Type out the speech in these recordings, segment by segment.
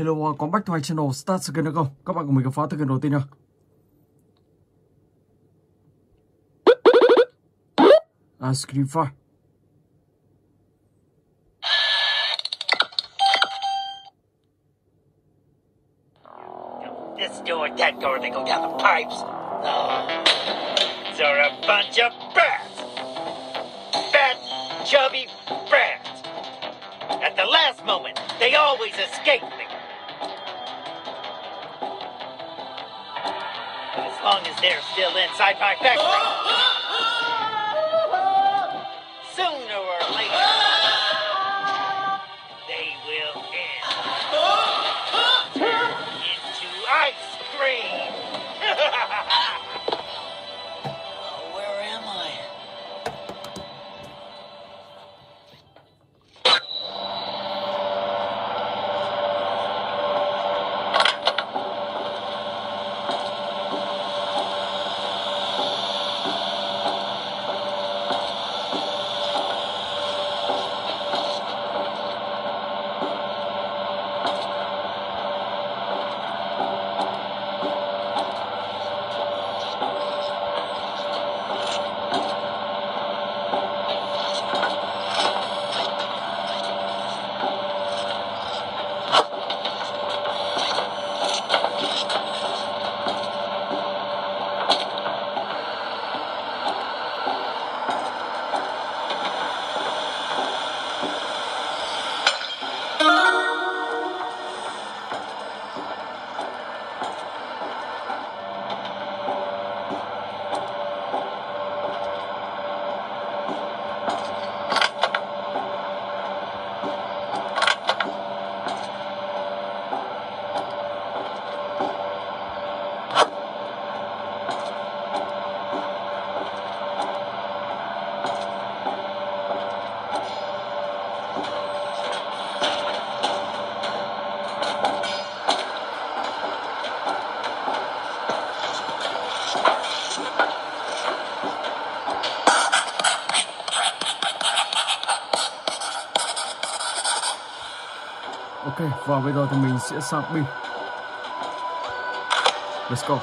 Hello, welcome back to my channel Start Skin được không? Các bạn cùng mình khám phá tựa game đầu tiên nha. Ice Scream file. This door, that door, they go down the pipes. They're a bunch of brats. Fat, chubby brats. At the last moment, they always escape me. As long as they're still inside my factory, sooner or later, they will end into ice cream. Where am Ok, và bây giờ thì mình sẽ sang pin. Let's go.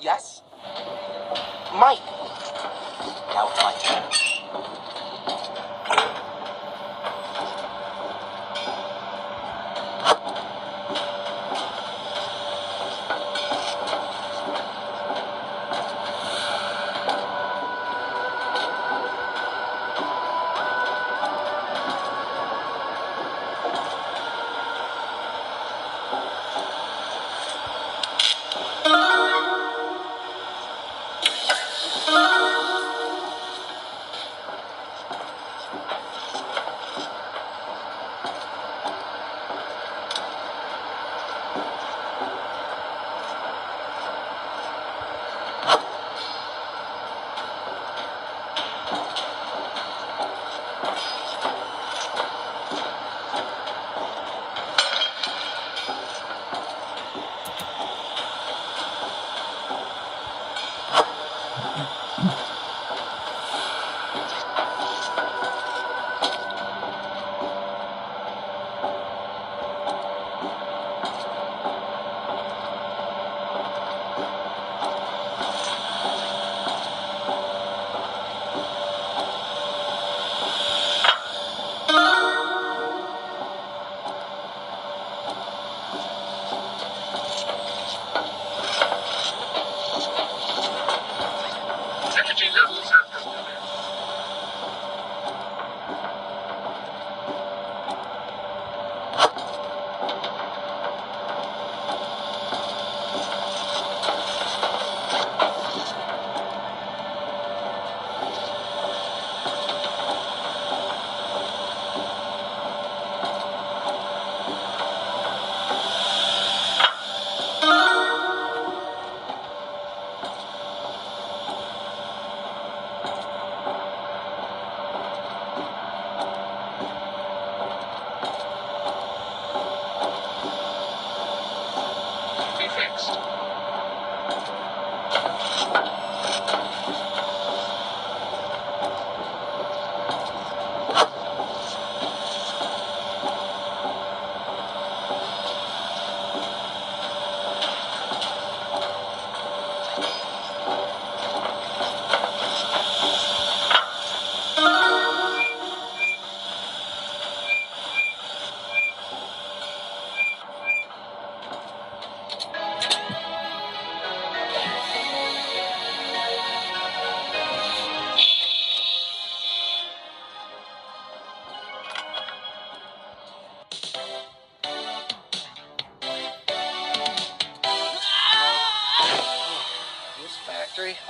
Yes? Mike! Now it's my turn.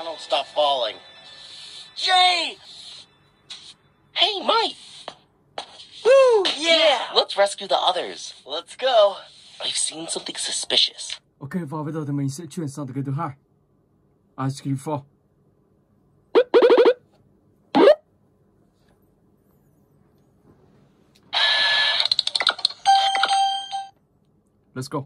I don't stop falling. Jay! Hey, Mike! Woo! Yeah! Let's rescue the others. Let's go. I've seen something suspicious. Okay, vào bây giờ thì mình sẽ chuyển sang từ cái thứ hai. Ice Scream 4. Let's go.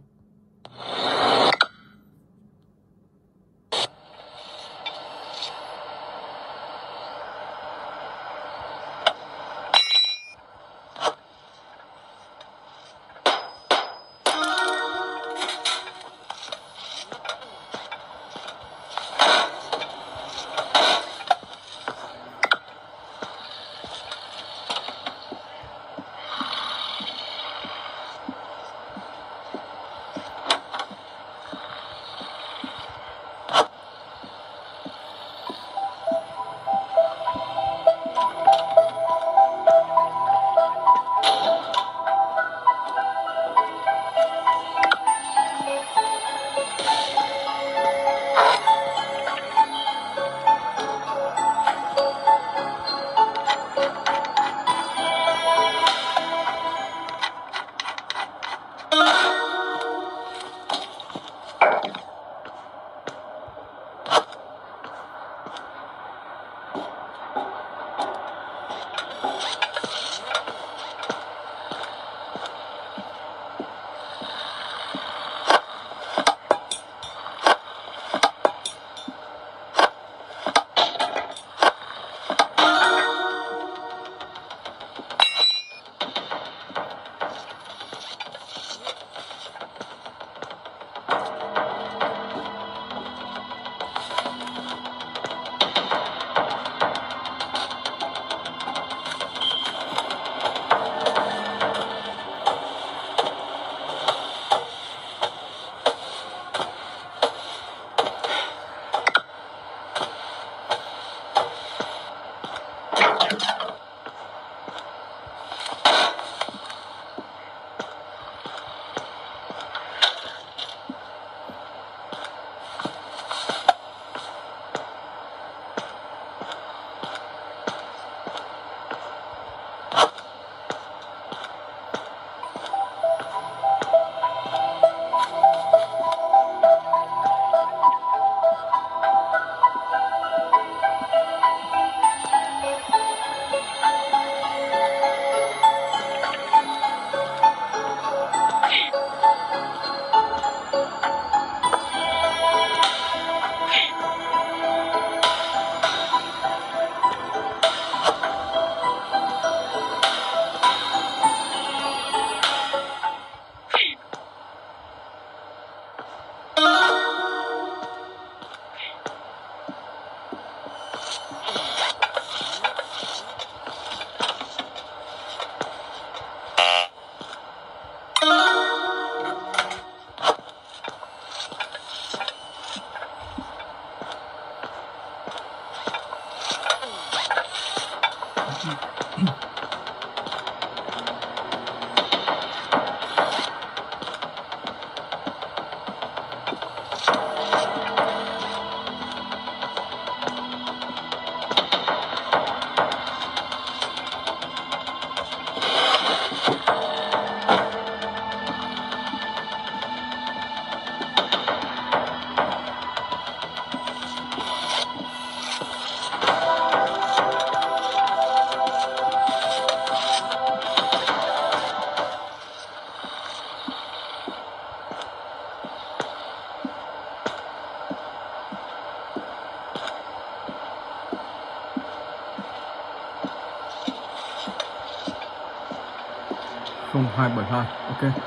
Không, 272, ok.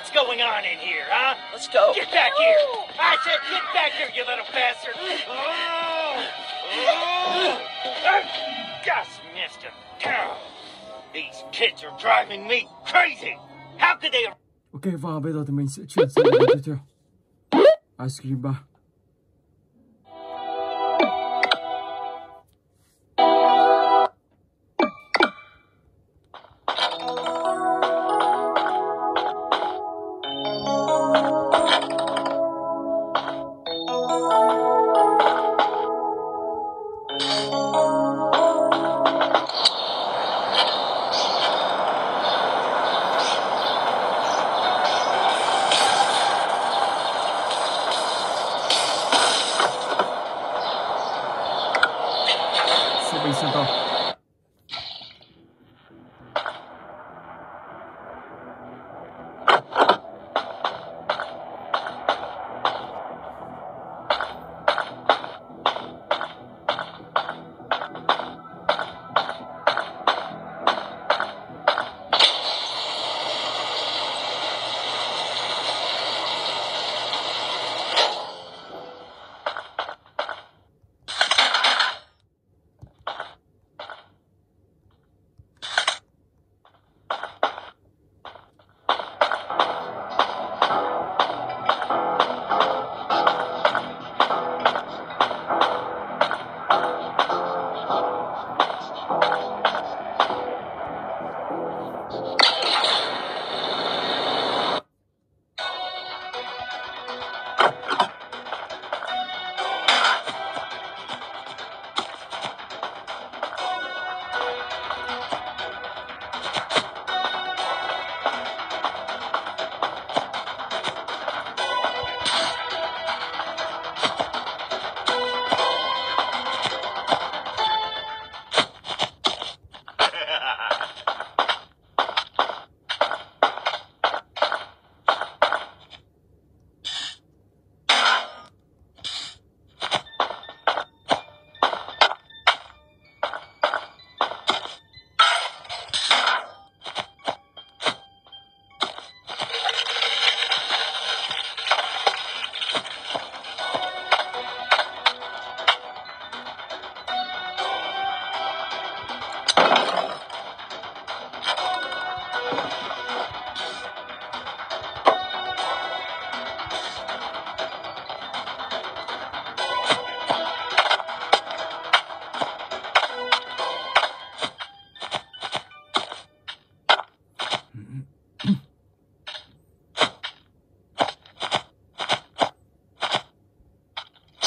What's going on in here, huh? Let's go. Get back here. I said get back here, you little bastard. Just missed him. These kids are driving me crazy. How could they... Okay, vào bây giờ thì mình sẽ chuyển sang video tiếp theo. Ice Scream 3.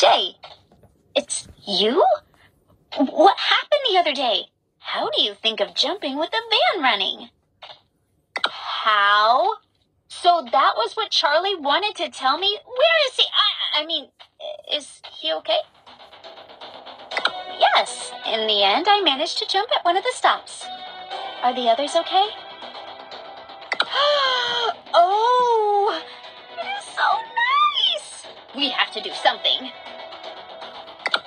Jay, it's you? What happened the other day? How do you think of jumping with the van running? How? So that was what Charlie wanted to tell me? Where is he? I mean, is he okay? Yes, in the end, I managed to jump at one of the stops. Are the others okay? Oh, it is so nice. We have to do something.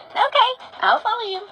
Okay, I'll follow you.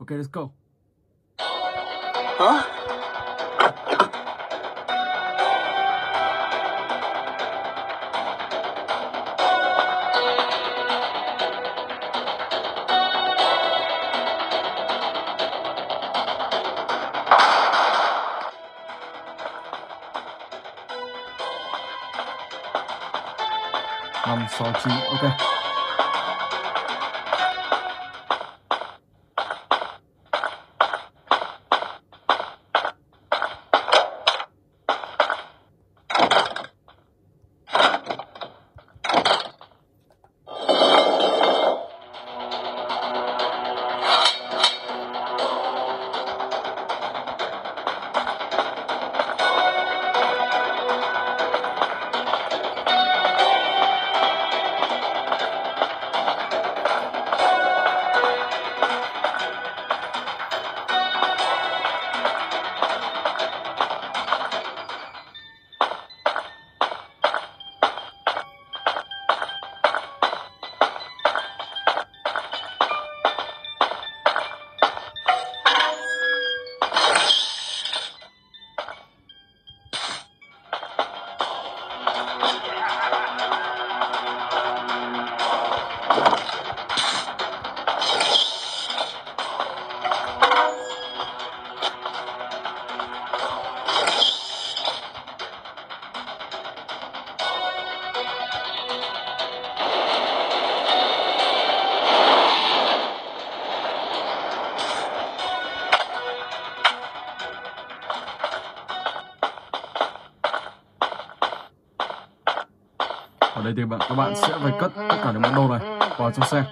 Okay, let's go. Huh? I'm salty. Okay. thì các bạn sẽ phải cất tất cả những món đồ này vào trong xe.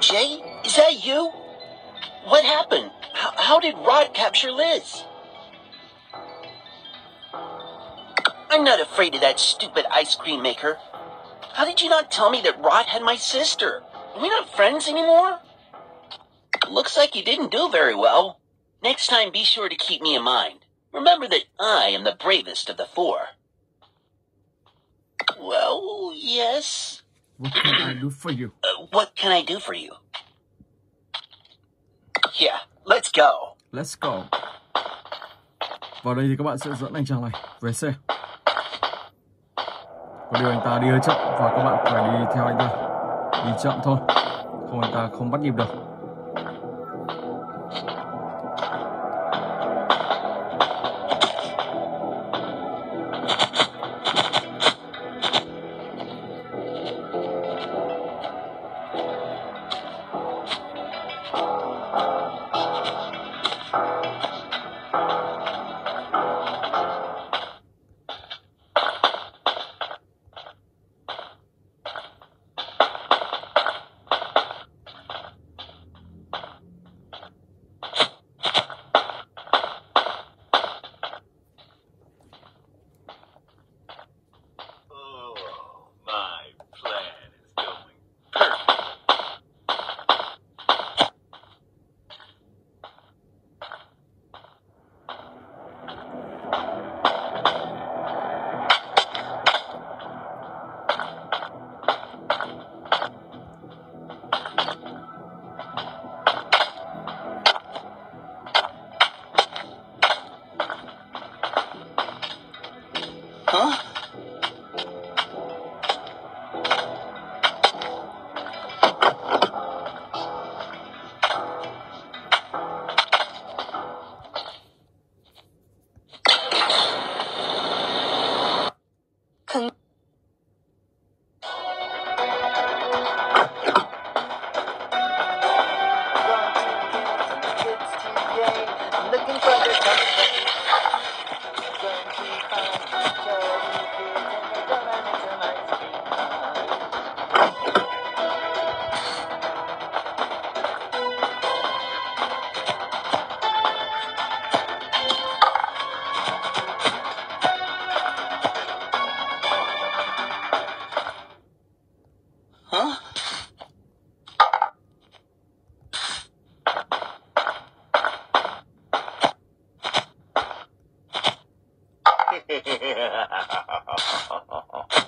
Jay, is that you? What happened? How did Rod capture Liz? I'm not afraid of that stupid ice cream maker. How did you not tell me that Rod had my sister? Are we not friends anymore? Looks like you didn't do very well. Next time, be sure to keep me in mind. Remember that I am the bravest of the four. Well, yes. What can I do for you? What can I do for you? Yeah, let's go. Let's go. Vào đây thì các bạn sẽ dẫn anh chàng này về xe. Có điều anh ta đi hơi chậm và các bạn phải đi theo anh ta. Đi chậm thôi, không anh ta không bắt nhịp được.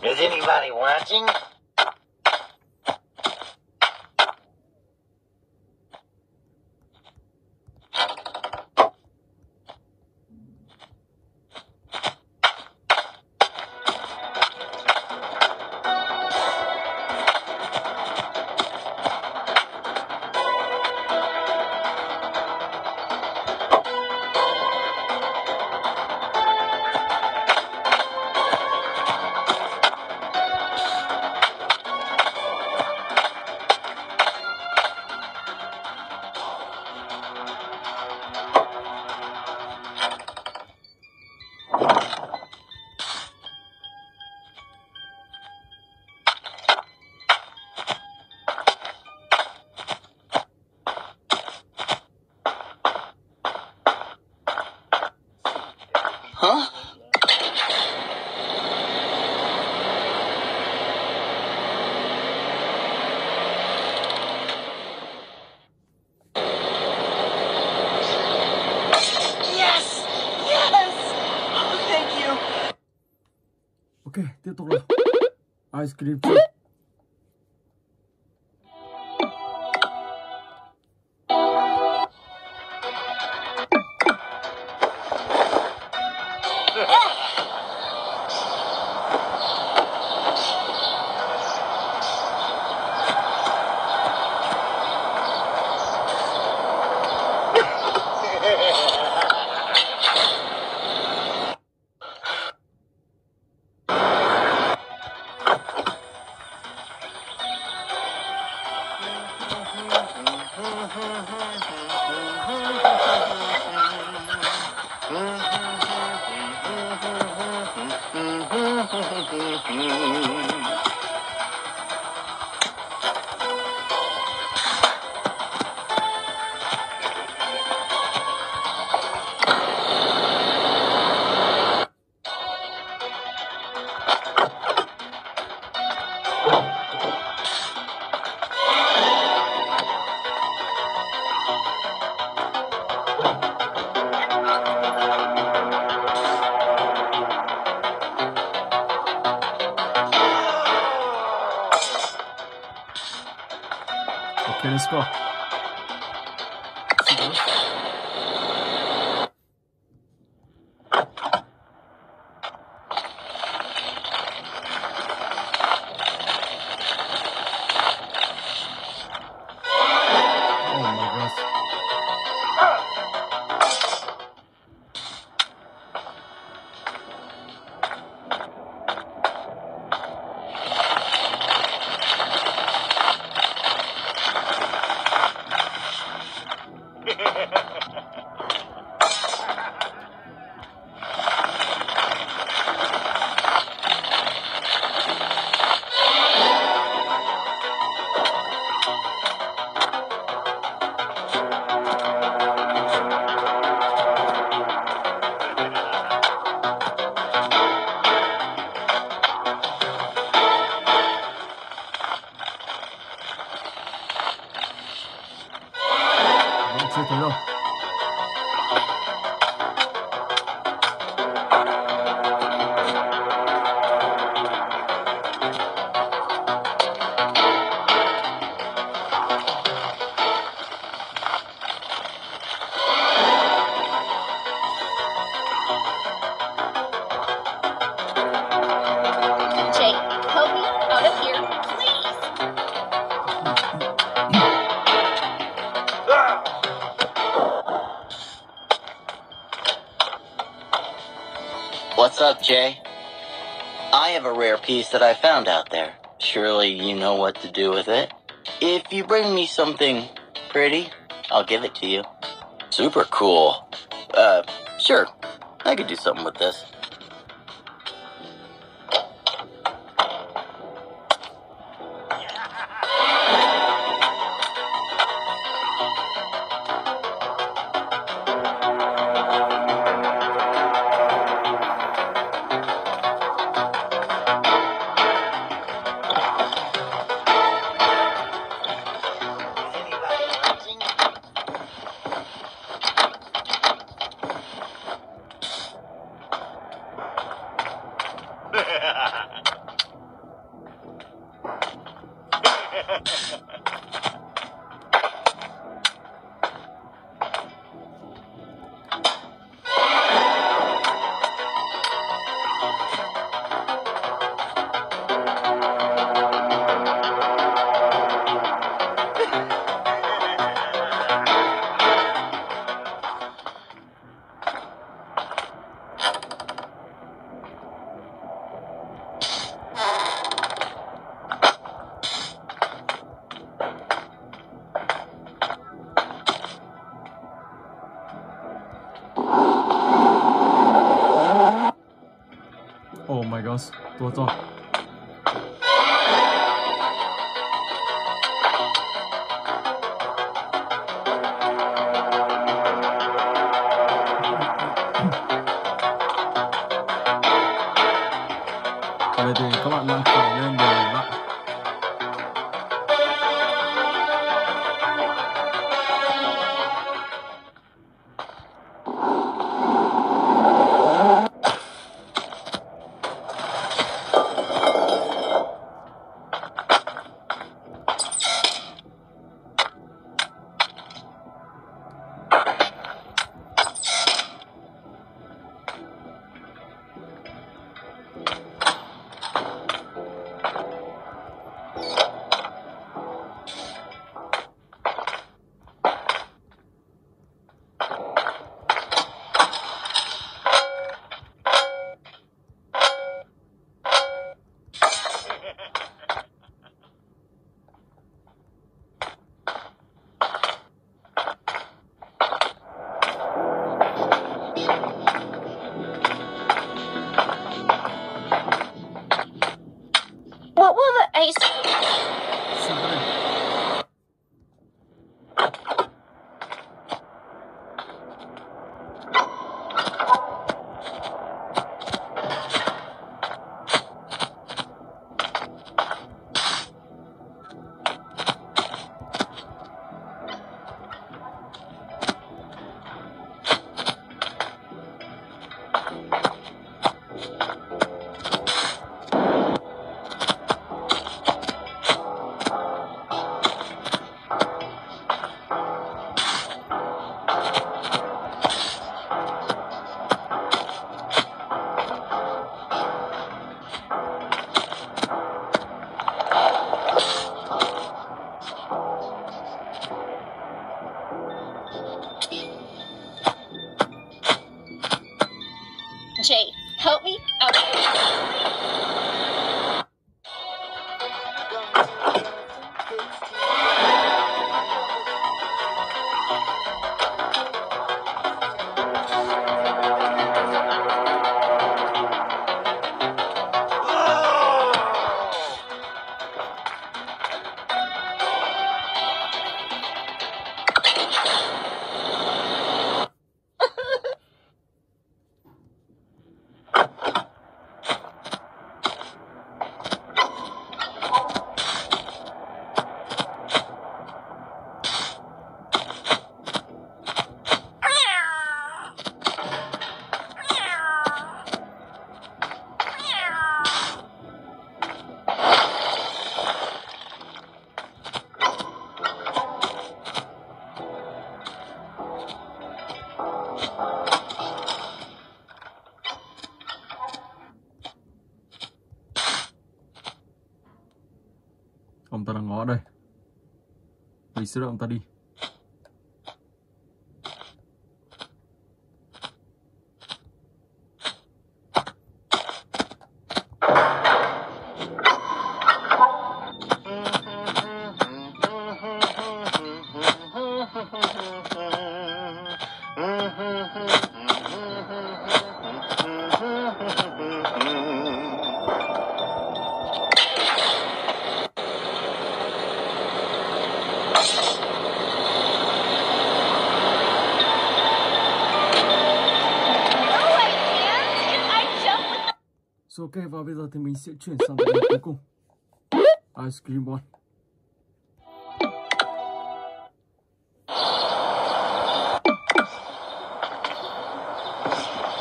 Is anybody watching? Ok, tiếp tục nào. Ice Scream. Okay, let's go. What's up, Jay? I have a rare piece that I found out there. Surely you know what to do with it. If you bring me something pretty, I'll give it to you. Super cool. Sure. I could do something with this. Oh my gosh, what's up? Ông ta đang ngó đây. Mình sẽ đợi ông ta đi. Ok, và bây giờ thì mình sẽ chuyển sang cái cuối cùng, Ice Scream 1.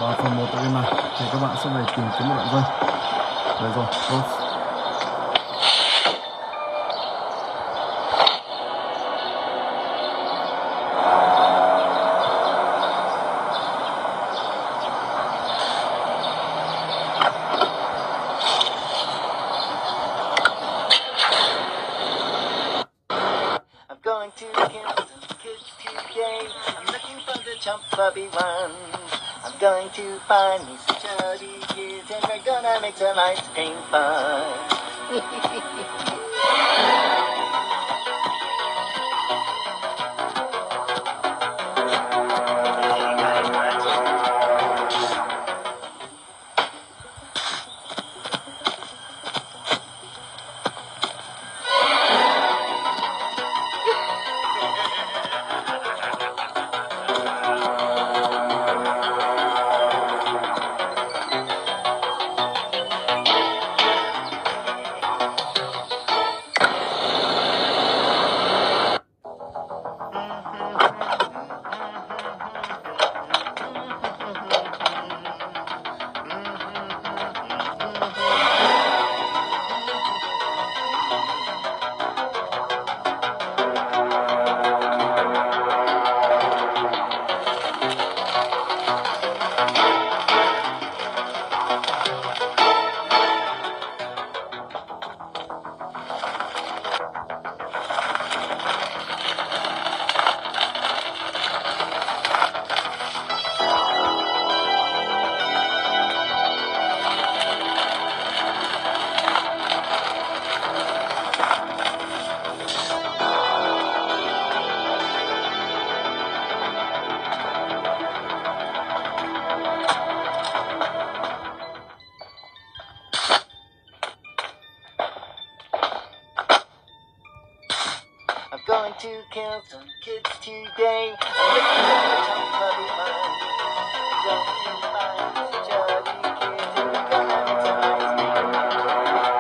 Và phần 1 tại game này thì các bạn sẽ phải tìm kiếm một đoạn dây. Đây rồi, close. I'm going to find me some chubby kids and we're gonna make some ice cream fun. To kill some kids today. I'm looking for the top of the mind. Don't you find the jolly kids in the gun and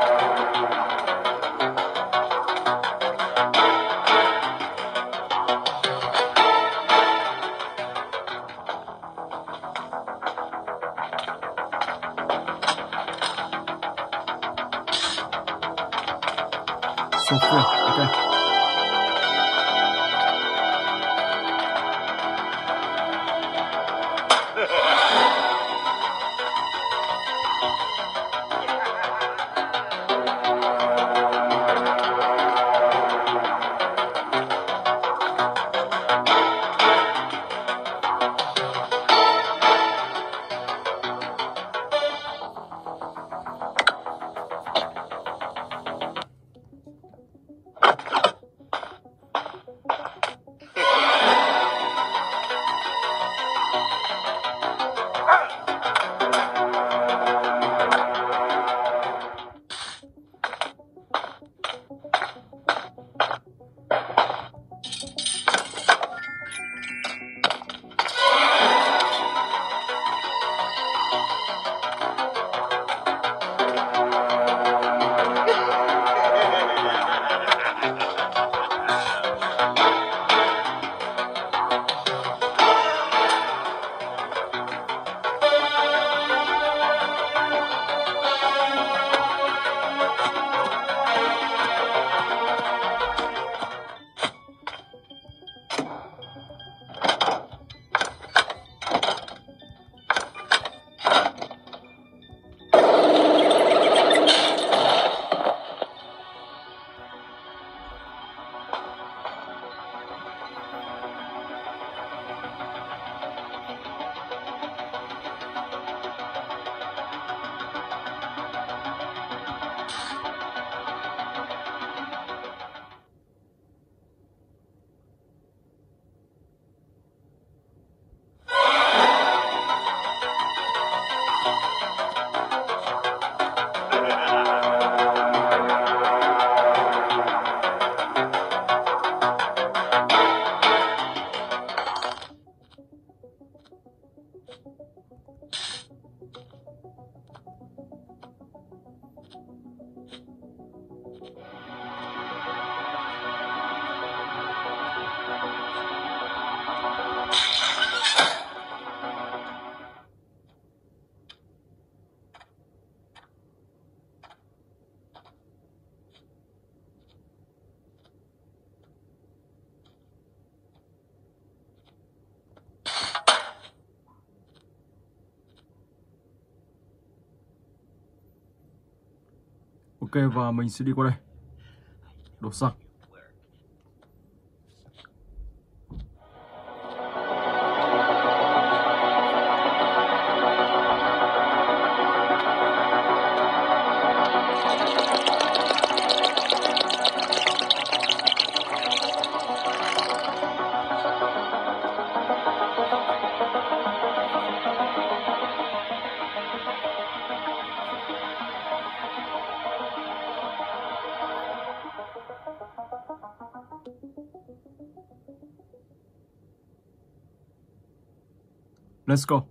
the ice cream. So cool, okay. Ok, và mình sẽ đi qua đây. Đột sạc. Let's go.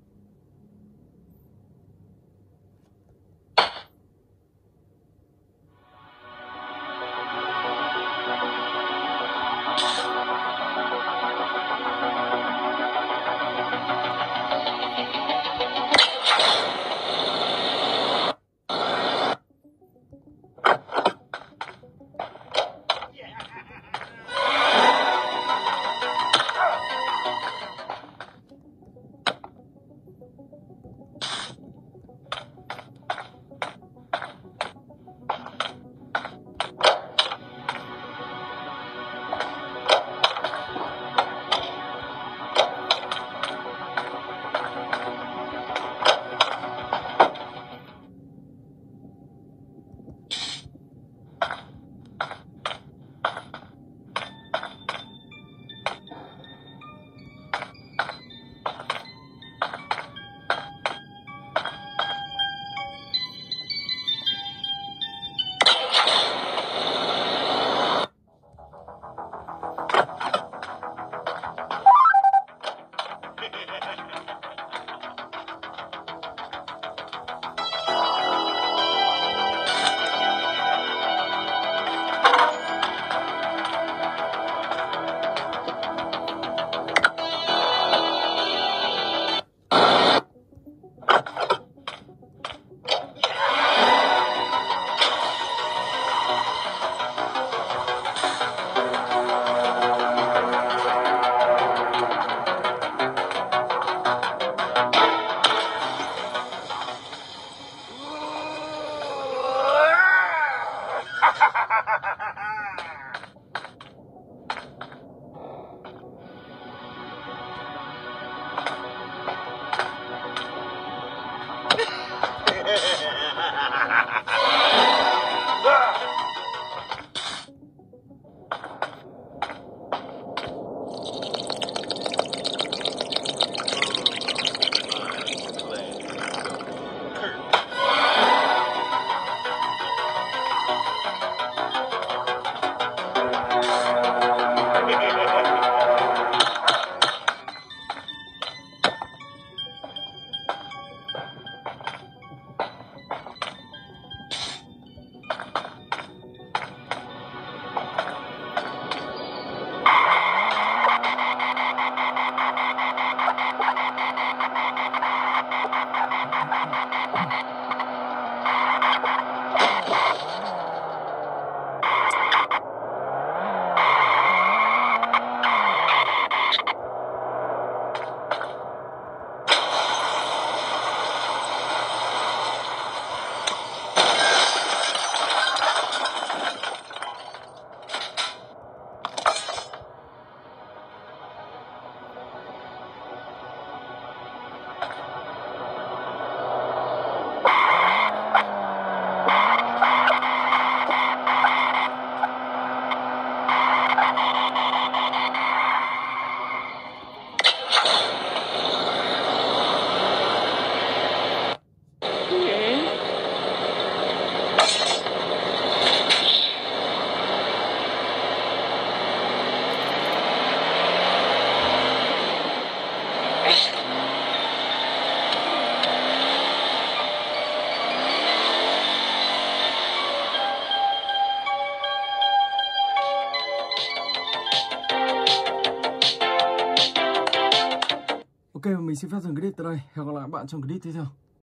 Ok, mình xin phép dừng clip tại đây. Hẹn gặp lại các bạn trong clip tiếp theo.